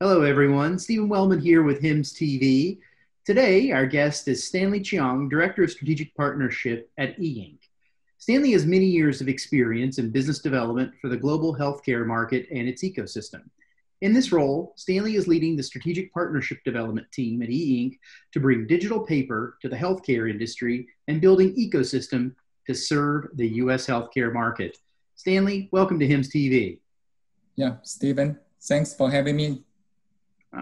Hello everyone, Stephen Wellman here with HIMSS TV. Today our guest is Stanley Chiang, Director of Strategic Partnership at E Ink. Stanley has many years of experience in business development for the global healthcare market and its ecosystem. In this role, Stanley is leading the Strategic Partnership Development Team at E Ink to bring digital paper to the healthcare industry and building ecosystem to serve the U.S. healthcare market. Stanley, welcome to HIMSS TV. Yeah, Stephen, thanks for having me.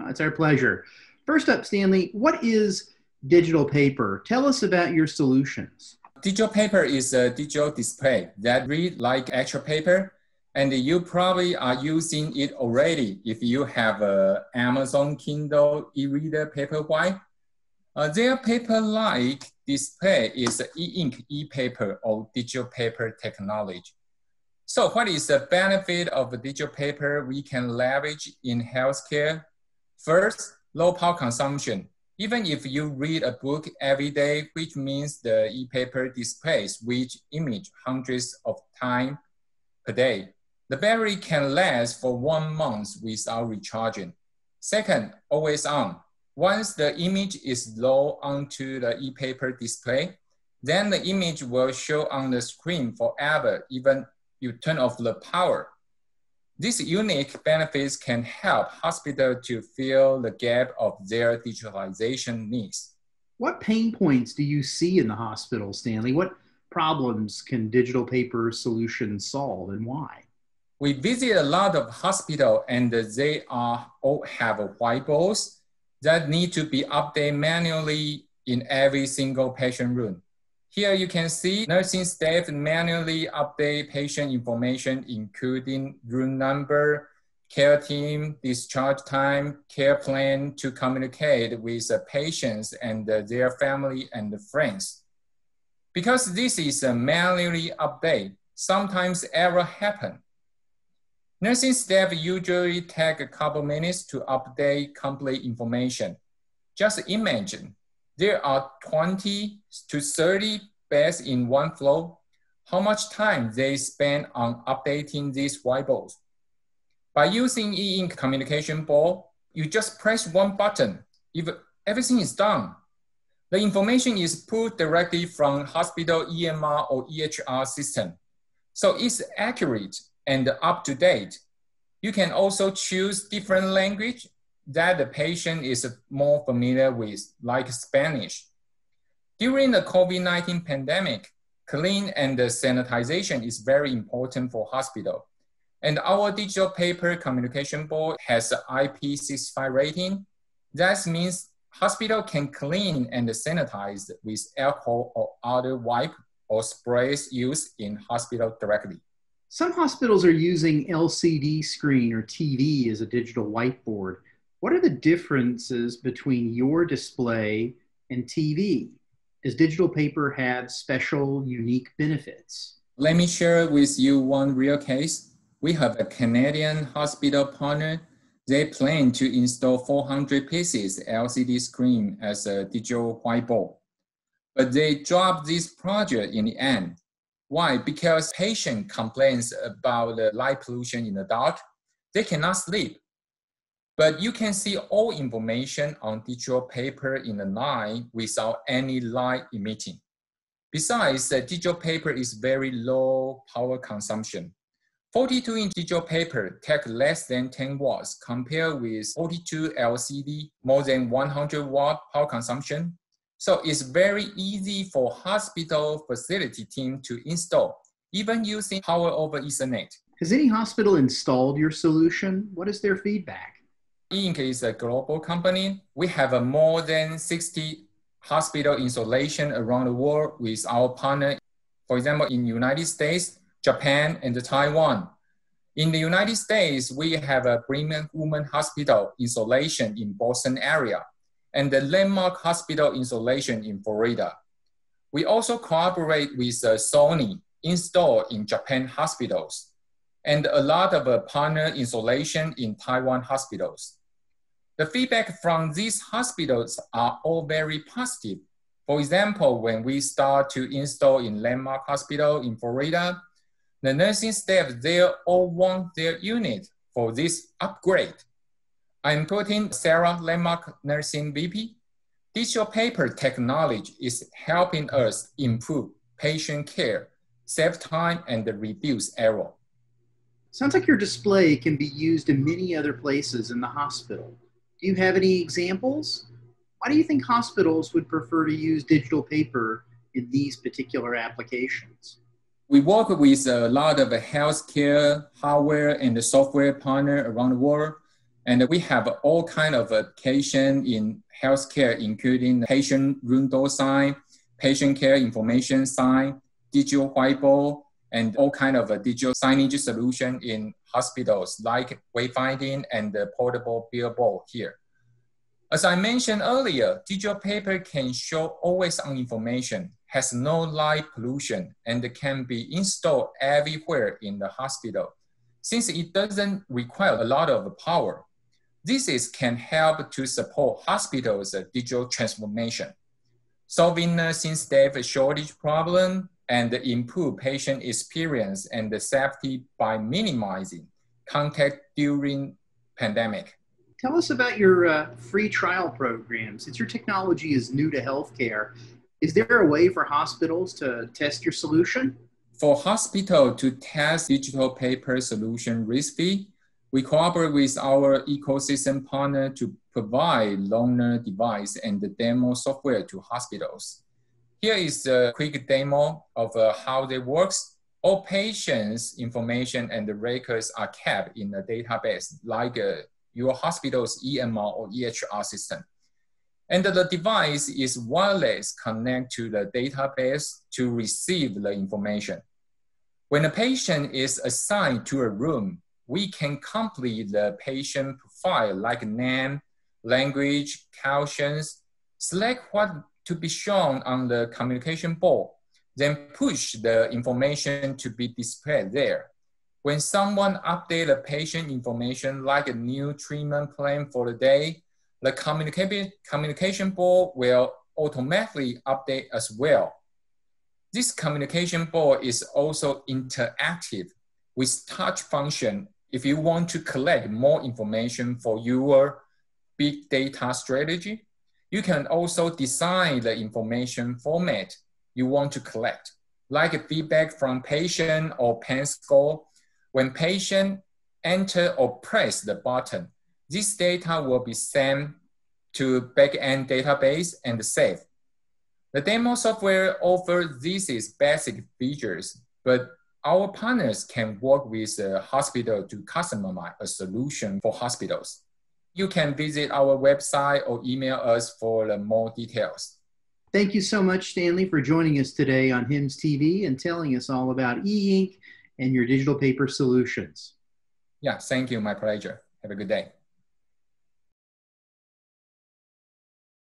It's our pleasure. First up, Stanley, what is digital paper? Tell us about your solutions. Digital paper is a digital display that reads like actual paper, and you probably are using it already if you have an Amazon Kindle e-reader Paperwhite. Their paper-like display is e-ink, e-paper, or digital paper technology. So what is the benefit of digital paper we can leverage in healthcare? First, low power consumption. Even if you read a book every day, which means the e-paper displays which image hundreds of times per day, the battery can last for 1 month without recharging. Second, always on. Once the image is low onto the e-paper display, then the image will show on the screen forever, even you turn off the power. These unique benefits can help hospitals to fill the gap of their digitalization needs. What pain points do you see in the hospital, Stanley? What problems can digital paper solutions solve, and why? We visit a lot of hospitals, and they all have whiteboards that need to be updated manually in every single patient room. Here you can see nursing staff manually update patient information, including room number, care team, discharge time, care plan, to communicate with the patients and their family and friends. Because this is a manually update, sometimes errors happen. Nursing staff usually take a couple minutes to update complete information. Just imagine, there are 20 to 30 beds in one floor, how much time they spend on updating these whiteboards. By using e-ink communication board, you just press one button. If everything is done, the information is pulled directly from hospital EMR or EHR system. So it's accurate and up to date. You can also choose different language that the patient is more familiar with, like Spanish. During the COVID-19 pandemic, clean and sanitization is very important for hospital. And our digital paper communication board has an IP65 rating. That means hospital can clean and sanitize with alcohol or other wipe or sprays used in hospital directly. Some hospitals are using LCD screen or TV as a digital whiteboard. What are the differences between your display and TV? Does digital paper have special, unique benefits? Let me share with you one real case. We have a Canadian hospital partner. They plan to install 400 pieces LCD screen as a digital whiteboard. But they dropped this project in the end. Why? Because patients complain about the light pollution in the dark. They cannot sleep. But you can see all information on digital paper in the line without any light emitting. Besides, the digital paper is very low power consumption. 42-inch digital paper takes less than 10 watts compared with 42 LCD, more than 100 watt power consumption. So it's very easy for hospital facility team to install, even using power over Ethernet. Has any hospital installed your solution? What is their feedback? E Ink is a global company. We have more than 60 hospital installations around the world with our partner. For example, in the United States, Japan, and Taiwan. In the United States, we have a Brigham and Women Hospital installation in Boston area and the Landmark Hospital installation in Florida. We also cooperate with Sony installed in Japan hospitals, and a lot of partner installation in Taiwan hospitals. The feedback from these hospitals are all very positive. For example, when we start to install in Landmark Hospital in Florida, the nursing staff there all want their unit for this upgrade. I'm putting Sarah, Landmark Nursing VP. Digital paper technology is helping us improve patient care, save time, and reduce error. Sounds like your display can be used in many other places in the hospital. Do you have any examples? Why do you think hospitals would prefer to use digital paper in these particular applications? We work with a lot of healthcare, hardware, and software partners around the world. And we have all kinds of applications in healthcare, including patient room door sign, patient care information sign, digital whiteboard, and all kinds of digital signage solution in hospitals like wayfinding and the portable billboard here. As I mentioned earlier, digital paper can show always-on information, has no light pollution, and can be installed everywhere in the hospital. Since it doesn't require a lot of power, this can help to support hospitals' digital transformation, solving nursing staff shortage problem, and improve patient experience and safety by minimizing contact during pandemic. Tell us about your free trial program. Since your technology is new to healthcare, is there a way for hospitals to test your solution? For hospitals to test digital paper solution risk-free, we cooperate with our ecosystem partner to provide loaner device and the demo software to hospitals. Here is a quick demo of how it works. All patients' information and the records are kept in a database like your hospital's EMR or EHR system. And the device is wireless connected to the database to receive the information. When a patient is assigned to a room, we can complete the patient profile like name, language, cautions, select what to be shown on the communication board, then push the information to be displayed there. When someone updates the patient information like a new treatment plan for the day, the communication board will automatically update as well. This communication board is also interactive with touch function if you want to collect more information for your big data strategy. You can also design the information format you want to collect, like a feedback from patient or pain score. When patient enter or press the button, this data will be sent to back-end database and saved. The demo software offers these basic features, but our partners can work with the hospital to customize a solution for hospitals. You can visit our website or email us for more details. Thank you so much, Stanley, for joining us today on HIMSS TV and telling us all about E Ink and your digital paper solutions. Yeah, thank you. My pleasure. Have a good day.